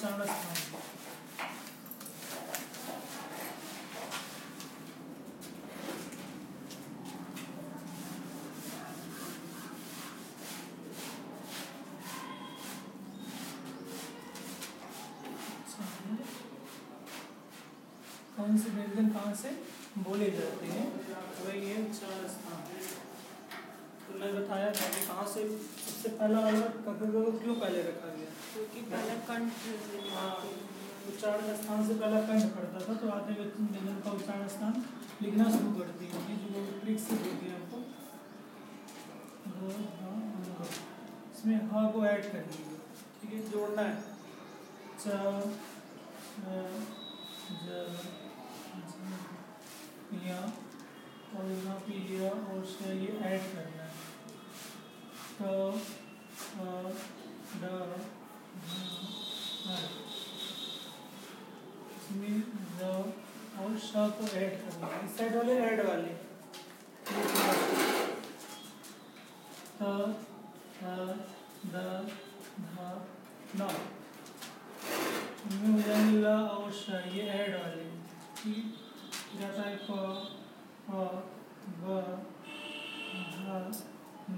संरचना। कौन से व्यंजन कहाँ से बोले जाते हैं? वही है चार स्थान। तो मैं बताया था कि कहाँ से सबसे पहला वाला कर्तव्य को क्यों पहले रखा गया, क्योंकि पहला कंठ, उच्चारण स्थान से पहला कंठ पड़ता था, तो आधे व्यंजन का उच्चारण स्थान लिखना शुरू कर दिया। ये जो ट्रिक से दे दिया आपको, इसमें ह को ऐड कर दीजिए, ठीक है, जोड़ना है। च पिया और यहाँ पिया और से ये ऐड करना है। तो इसमें द और श को ऐड करना है, इस साइड वाले ऐड वाले। तो द धा ना हो जाएंगे ला और श, ये ऐड वाले। ठीक जाता है प ब ध म,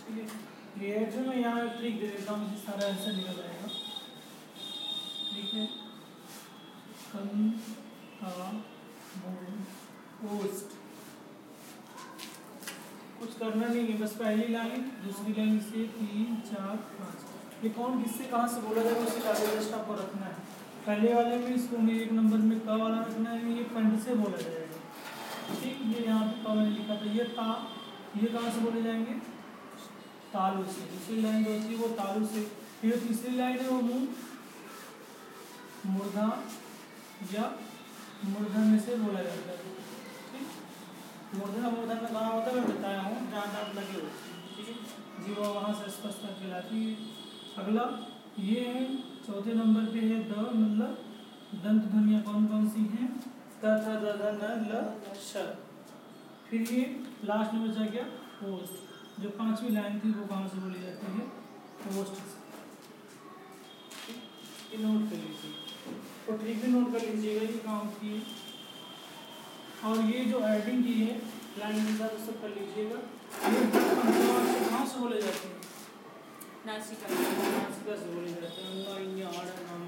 ठीक है। ये जो मैं यहाँ ट्रिक दे देता हूँ, इसे सारा आंसर निकल आएगा, ठीक है। कन का पोस्ट कुछ करना नहीं है, बस पहली लाइन दूसरी लाइन से 3 4 5। ये कौन किससे कहाँ से बोला जाएगा उसके कागज आपको रखना है। पहले वाले में इसको मुझे एक नंबर में का वाला रखना है, ये कंठ से बोला जाएगा, ठीक। ये यहाँ पे का मैंने लिखा था, ये ता, ये कहाँ से बोले जाएंगे? तालु से। दूसरी लाइन जो होती है वो तालु से। फिर तीसरी लाइन है वो मुँह मूर्धा या मूर्धा में से बोला जाता है, ठीक। मूर्धा मूर्धा में कहाँ होता है मैं बताया हूँ, जहाँ दाँत लगे होते हैं, ठीक है जी, वो वहाँ से स्पष्टता कहलाती है। अगला ये चौथे नंबर पे है द, मतलब दंत ध्वनियाँ कौन कौन सी हैं? त थ द ध न ल श। फिर ये लास्ट में बचा गया पोस्ट, जो पांचवी लाइन थी वो कहाँ से बोली जाती है? पोस्ट से। ये नोट कर लीजिए और ट्रिक भी नोट कर लीजिएगा, ये काम की। और ये जो एडिंग की है लाइन के साथ सब कर लीजिएगा। ये कहाँ से बोले जाते हैं? नासिका, नासिका से बोले जाते हैं। अन्य आड़ा नाम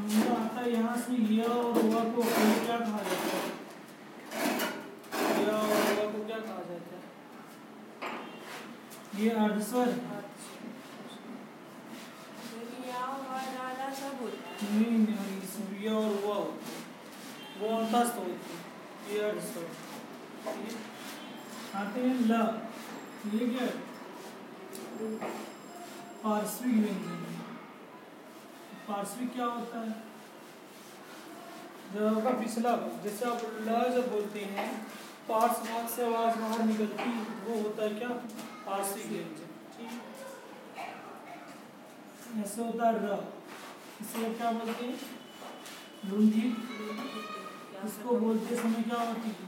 मुझे आता है यहाँ से। या और हुआ को क्या कहा जाता है? या और हुआ को क्या कहा जाता है? ये अर्धस्वर। नहीं नहीं, सूर्य और हुआ होती है, वो अंतस्थ होती है, ये अर्धस्वर। आते हैं ल, ये क्या है? पार्श्विक व्यंजन। पार्श्विक क्या होता है? जब आपका पिछला, जैसे आप ल जब बोलते हैं, पार्श्व भाग से आवाज बाहर निकलती, वो होता है क्या? पार्श्विक व्यंजन, ठीक। ऐसे होता है र, इसलिए क्या बोलते हैं? लुंधी। इसको बोलते समय क्या होती है?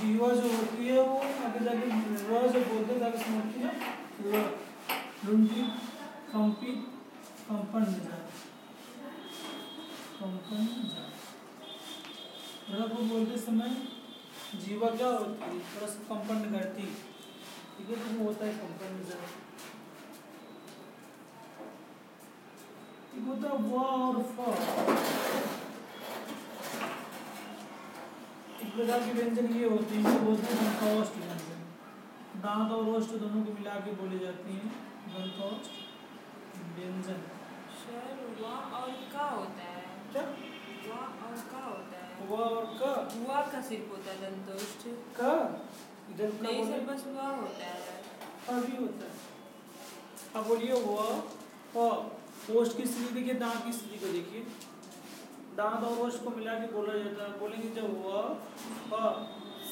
जीवा जो होती है वो आगे जाके र जो बोलते हैं, आगे समझती है र। लुंधी कंपित, कंपन में जाए, कंपन में जाए। र को बोलते समय जीवा क्या होती है? थोड़ा सा कंपन करती, ठीक है, तो वो होता है कंपन में जाए। एक होता है व और फ, एक प्रकार के व्यंजन ये होते हैं, बोलते हैं दंतौष्ट व्यंजन। दांत और ओष्ठ दोनों को मिला के बोले जाते हैं दंतौष्ट व्यंजन। सर व और का होता है क्या? व और का होता है? व और का, व का सिर्फ होता है दंतौष्ट का, इधर नहीं सर, बस व होता है। अभी होता है, अब बोलिए व फ। ओष्ठ की स्थिति देखिए, दांत की स्थिति को देखिए, दांत और ओष्ठ को मिला के बोला जाता है। बोलेंगे जब व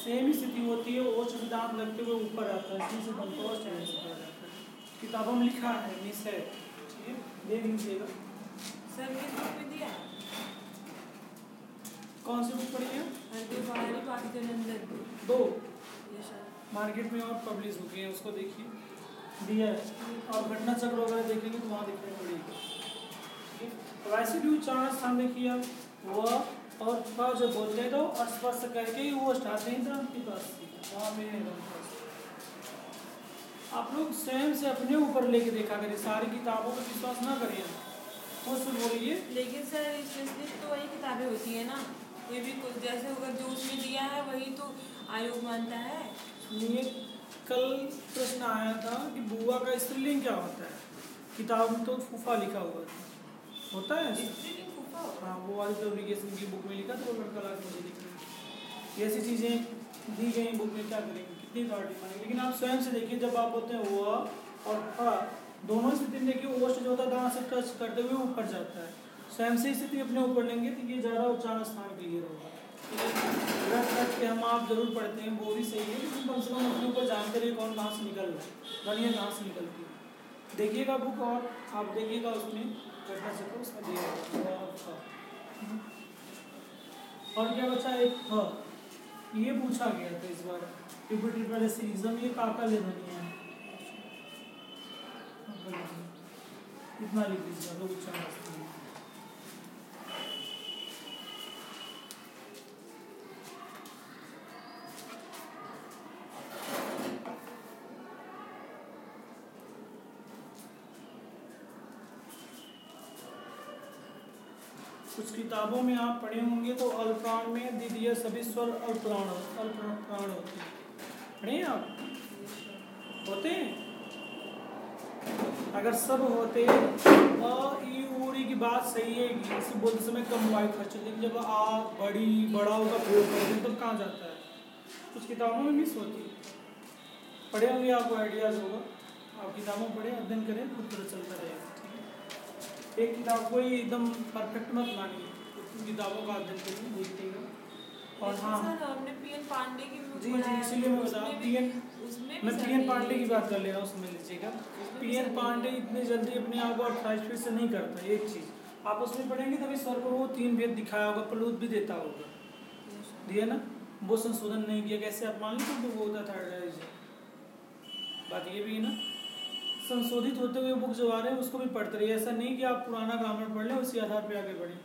सेम स्थिति होती है, ओष्ठ के दांत लगते हुए ऊपर आता है, इसी से दंतौष्ठ व्यंजन कहा जाता है। किताबों में लिखा है, मिस है, ठीक है, देख लीजिएगा। सर किस बुक में दिया? कौन सी बुक पढ़ी है? अंतरबाहरी पाकिस्तान दो मार्केट में और पब्लिश बुक है, उसको देखिए दिया है। और घटना चक्र वगैरह देखेंगे तो वहाँ देखने पड़ेगी। रेसिड्यू चार्ज सामने किया वह और थोड़ा जो बोलते दो और स्पर्श करके वो स्टार्टिंग उनके पास आप लोग स्वयं से अपने ऊपर लेके देखा करें, सारी किताबों पर विश्वास ना करिए। वो सुन बोलिए लेकिन सर स्पेशलिस्ट तो वही किताबें होती है ना, कोई भी कुछ जैसे अगर जो उसमें दिया है वही तो आयोग मानता है। ये कल प्रश्न आया था कि बुआ का स्त्रीलिंग क्या होता है, किताब में तो फूफा लिखा हुआ होता है। हाँ वो वाली तो एप्लीकेशन की बुक में लिखा तो वो लड़का लाख मुझे लिखा, ऐसी चीज़ें दी गई बुक में क्या करेंगे, कितनी पार्टी मानेंगे। लेकिन आप स्वयं से देखिए, जब आप होते हैं वो और हा दोनों स्थिति में देखिए ओस्ट जो होता है दांत से टच करते हुए ऊपर जाता है, स्वयं से स्थिति अपने ऊपर लेंगे तो ये ज़्यादा उच्चारण स्थान क्लियर होगा। रट रट के हम आप जरूर पढ़ते हैं वो भी सही है, लेकिन कम से कम अपने ऊपर जानते रहिए कौन कहाँ से निकल रहा है, बढ़िया कहाँ से निकलती है देखिएगा बुक और आप देखिएगा उसमें करना सको उसका दिया। और क्या बचा एक ह, ये पूछा गया था इस बार रिपीटेड वाले सीरीज में, ये काका ले धनी है इतना लिख दीजिए लोग उच्चारण करते हैं। कुछ किताबों में आप पढ़े होंगे तो अल्प्राण में दे दिया सभी स्वर अल्प्राण अल्प्राण होते हैं, पढ़े हैं आप होते हैं। अगर सब होते अरी की बात सही है कि इसे बोलते समय कम वायु खर्च, लेकिन जब आ बड़ी बड़ाओं का प्रयोग करते हैं तब कहाँ जाता है, कुछ किताबों में मिस होती है। पढ़े होंगे आपको आइडियाज़ होगा, आप किताबों पढ़े अध्ययन करें खुद पता चलता रहेगा। एक किताब कोई एकदम परफेक्ट मत मानिए, उन किताबों का अध्ययन करके देखिएगा। और हाँ हमने पीएन पांडे की जी जी इसीलिए मैं बता मैं पीएन पांडे की बात कर ले रहा हूँ, समझ लीजिएगा। पीएन पांडे इतने जल्दी अपने आप को 28 पेज से नहीं करता। एक चीज़ आप उसमें पढ़ेंगे तभी स्वर को वो 3 पेज दिखाया होगा, प्लूत भी देता होगा दिया ना, वो संशोधन नहीं किया कैसे आप मान लीजिए तो वो होता थर्ड बात ये भी है ना। संशोधित होते हुए बुक जो आ रहे हैं उसको भी पढ़ते रहिए, ऐसा नहीं कि आप पुराना ग्रामर पढ़ लें उसी आधार पर आगे बढ़ें।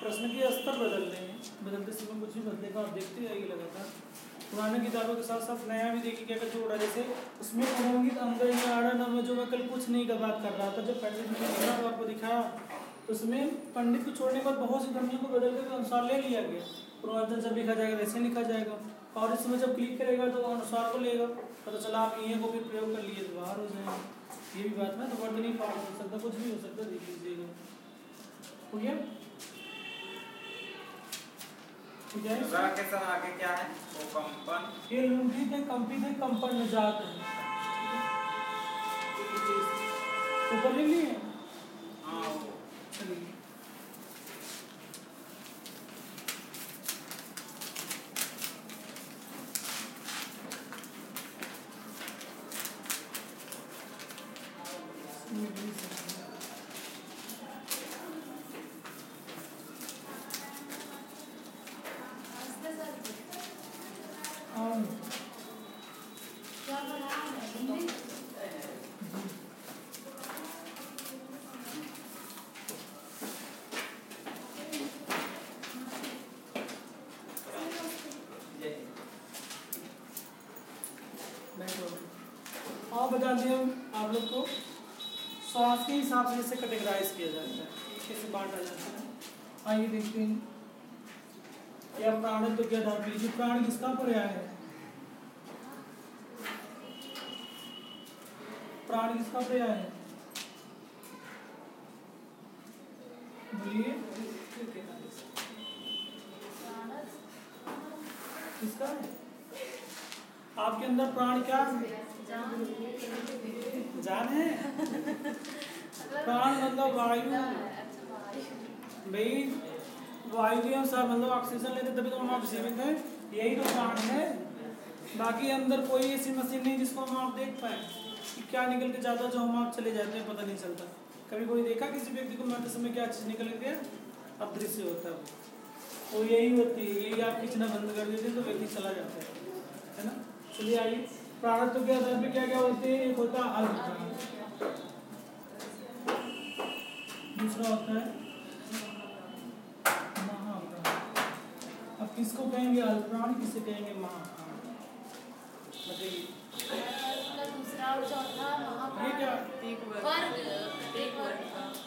प्रश्न के स्तर बदल रहे हैं, बदलते समय कुछ भी बदलेगा, आप देखते जाइए लगातार पुराने किताबों के साथ साथ नया भी देखिए क्या क्या जोड़ रहा है। जैसे उसमें अनंगित अंग्रेजी आड़ा नम जो मैं कल कुछ नहीं का बात कर रहा था, जब पंडित ने दिखा तो आपको दिखाया उसमें पंडित को छोड़ने के बाद बहुत सी ध्वनियों को बदल के अनुसार ले लिया गया। पुनर्जन जब लिखा जाएगा वैसे लिखा जाएगा, और इसमें जब क्लिक करेगा तो अनुसार को लेगा, पता चला आप ये को भी प्रयोग कर लिए तो बाहर हो जाएंगे। ये भी बात ना तो वर्ड नहीं पार हो सकता, कुछ भी हो सकता, देख लीजिएगा हो गया। आगे क्या है वो कंपन, ये लुंठी थे कंपी थे कंपन में जाते हैं ऊपर लिख लिए। हाँ चलिए बता दें आप लोग को स्वास्थ्य के हिसाब से इसे कैटेगराइज किया जाता है, कैसे बांटा जाता है। आइए देखते हैं या प्राण है तो क्या आधार पर लीजिए, प्राण किसका पर्याय है, प्राण किसका पर्याय है बोलिए किसका है आपके अंदर, प्राण क्या है जान है प्राण मतलब वायु भाई, वायु के अनुसार मतलब ऑक्सीजन लेते तभी तो हम आप जीवित हैं, यही तो प्राण है। बाकी अंदर कोई ऐसी मशीन नहीं जिसको हम आप देख पाए कि क्या निकल के जाता, जो हम आप चले जाते हैं पता नहीं चलता। कभी कोई देखा किसी व्यक्ति को मरते समय क्या चीज निकल के अदृश्य होता है, वो यही होती है, यही आप खींचना बंद कर देते तो व्यक्ति चला जाता है ना। चलिए आइए, प्राणत्व के आधार पर क्या क्या होते हैं। एक होता है अल्पप्राण, दूसरा होता है महाप्राण। अब किसको कहेंगे अल्पप्राण, किसे कहेंगे महाप्राण, बताइए। दूसरा और चौथा महाप्राण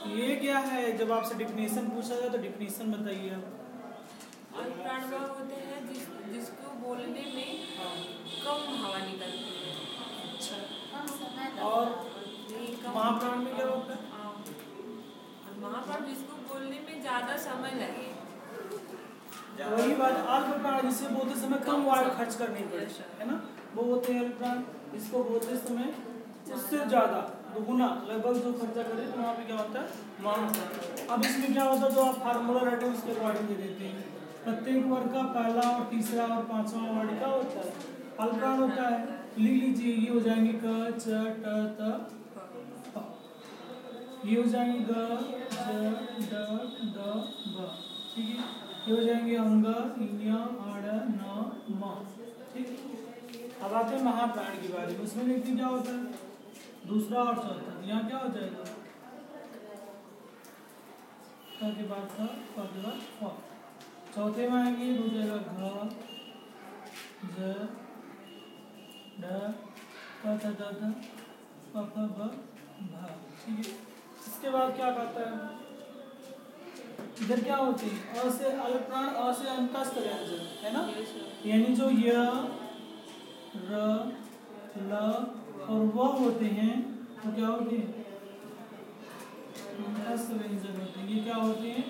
ये क्या है? जब आपसे डिफिनेशन पूछा जाए तो डिफिनेशन बताइए आप। अल्पप्राण वह होते हैं जिसको बोलने में कम हवा निकलती है। अच्छा, और महाप्राण में क्या होता है? महाप्राण जिसको बोलने में ज्यादा समय लगे, वही बात अल्पप्राण जिसे बोलते समय कम वायु खर्च करनी पड़े, है ना, वो होते हैं अल्पप्राण। इसको बोलते समय उससे ज्यादा दुगुना लगभग जो खर्चा करें तो वहाँ पे क्या होता है महाप्राण। अब इसमें क्या होता है, जो आप फार्मूला रटे उसके अकॉर्डिंग दे देते हैं। प्रत्येक वर्ग का पहला और तीसरा और पांचवा वर्ड क्या होता है? अल्पप्राण होता है। लिख लीजिए, ये हो जाएंगे क च ट त प, ये हो जाएंगे ग ज ड ड ब, ठीक है, ये हो जाएंगे अंग ञ अ न म, ठीक है। अब आते हैं महाप्राण के बारे में, उसमें देखते क्या होता है दूसरा और चौथा। यहाँ क्या हो जाएगा के बाद का पगला फ, चौथे में आएंगे हो जाएगा घ ज ड क थ द ध प फ ब भ, ठीक है। इसके बाद क्या कहता है, इधर क्या होती है अ से अल्पप्राण, अ से अंतस्थ व्यंजन, है ना, यानी जो य र ल और वह होते हैं वो क्या होते हैं होते हैं, ये क्या होते हैं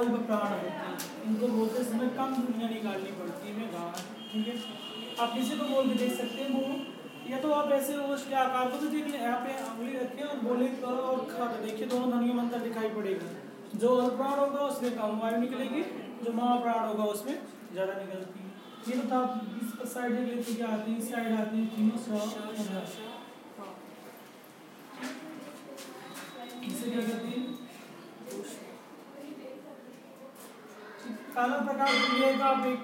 अल्पप्राण होते हैं। इनको बोलते समय कम दुनिया निकालनी पड़ती है, ठीक है। आप किसी को बोल के देख सकते हैं, वो या तो आप ऐसे हो उसके आकार को तो देख लें, यहाँ पे उंगली रखें और बोले करो और खा, देखिए दोनों ध्वनि मंत्र दिखाई पड़ेगा। जो अल्पप्राण होगा उसमें कम वायु निकलेगी, जो महाप्राण होगा उसमें ज़्यादा निकलती है। ये तो आप इस साइड लेके क्या आते हैं, इस साइड आते हैं तीनों स्व, इसे क्या कहते हैं काला प्रकार। आप 1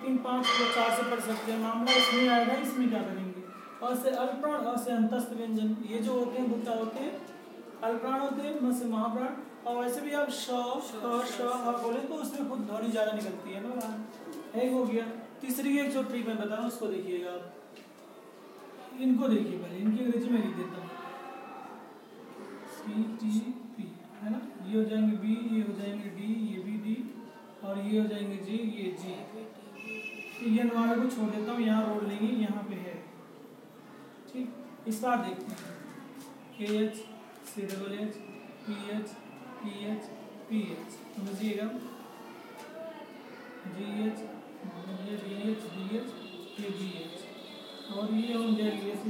3 5 4 से पढ़ सकते हैं, मामला इसमें आएगा। इसमें क्या करेंगे अ से अल्पप्राण, अ से अंतस्थ व्यंजन, ये जो होते हैं गुप्ता होते हैं अल्पप्राण होते हैं, म से महाप्राण। और वैसे भी आप श श बोले तो उसमें खुद ध्वनि ज़्यादा निकलती है ना, एक हो गया। तीसरी एक जो ट्रिक मैं बता रहा हूँ उसको देखिएगा आप, इनको देखिए पहले, इनकी अंग्रेजी में लिख देता हूँ CTP, है ना। ये हो जाएंगे B, ये हो जाएंगे D, ये भी D, और ये हो जाएंगे G, ये G। ये अनुमान को छोड़ देता हूँ, यहाँ रोड लेंगे, यहाँ पे है, ठीक। इस बार देखते हैं KH CH PH PH PH, समझिएगा DH DH DH DH, और ये हो जाएगी SH,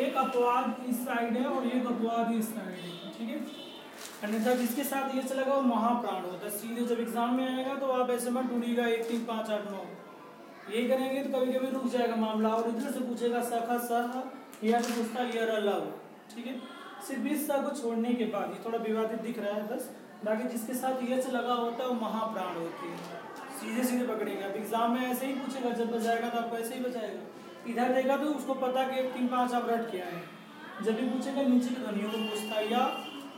एक अपवाद इस साइड है और एक अपवाद इस साइड है, ठीक है। अन्यथा जिसके साथ ये चलेगा वो महाप्राण होता है। सीधे जब एग्जाम में आएगा तो आप ऐसे मत ढूंढिएगा 1 3 5 8 9, ये करेंगे तो कभी कभी रुक जाएगा मामला, और इधर से पूछेगा सखा सह या तो पूछता यर लव, ठीक है। सिर्फ इस सा को छोड़ने के बाद ये थोड़ा विवादित दिख रहा है बस, बाकी जिसके साथ यच लगा होता है वो महाप्राण होती है। सीधे सीधे पकड़ेगा, अब एग्जाम में ऐसे ही पूछेगा, जब बजाएगा तो आपको ऐसे ही बजाएगा। इधर देगा तो उसको पता कि 1 3 5 आप रट किया है। जब भी पूछेगा नीचे की ध्वनियों को पूछता है, या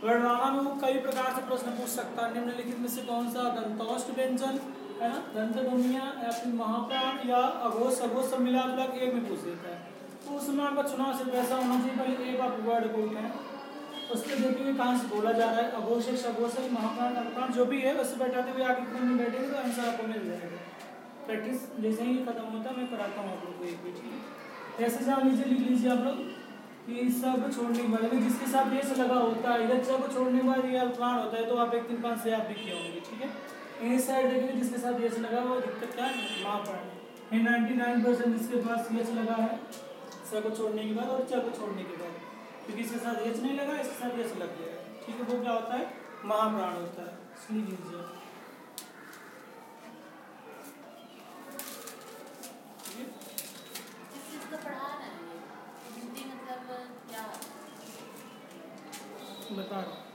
वर्णमाला में वो कई प्रकार से प्रश्न पूछ सकता है, निम्नलिखित में से कौन सा दंतौष्ट व्यंजन, है ना, दंत ध्वनिया या फिर महाप्राण या अघोष, अघोष सब मिला तक एक में पूछ देता है। तो उस समय आपका चुनाव सिर्फ ऐसा होना चाहिए, पहले एक आप वर्ड को उठाएं, उसके देखेंगे कहाँ से बोला जा रहा है, अघोष अघोष महाप्राण अल्पप्राण जो भी है उससे बैठाते हुए आगे कितने में बैठेंगे तो आंसर आपको मिल जाएगा। प्रैक्टिस जैसे ही खत्म होता है मैं कराता हूँ आप लोग को एक भी, ठीक है। ऐसे से आप नीचे लिख लीजिए आप लोग, ये सब छोड़ने के बाद जिसके साथ ये लगा होता है, इधर सब छोड़ने के बाद ये अल्पप्राण होता है, तो आप 1 3 5 से आप लिखे होंगे, ठीक है। इस साइड देखेंगे जिसके साथ ये लगा वो दिक्कत क्या है महाप्राण है। 99% जिसके पास ये लगा है स को छोड़ने के बाद और च को छोड़ने के बाद, क्योंकि इसके साथ एच नहीं लगा, इसके साथ एच लग गया, ठीक है, वो क्या होता है महाप्राण होता है। सुन लीजिए, ठीक है। बता रहा हूँ।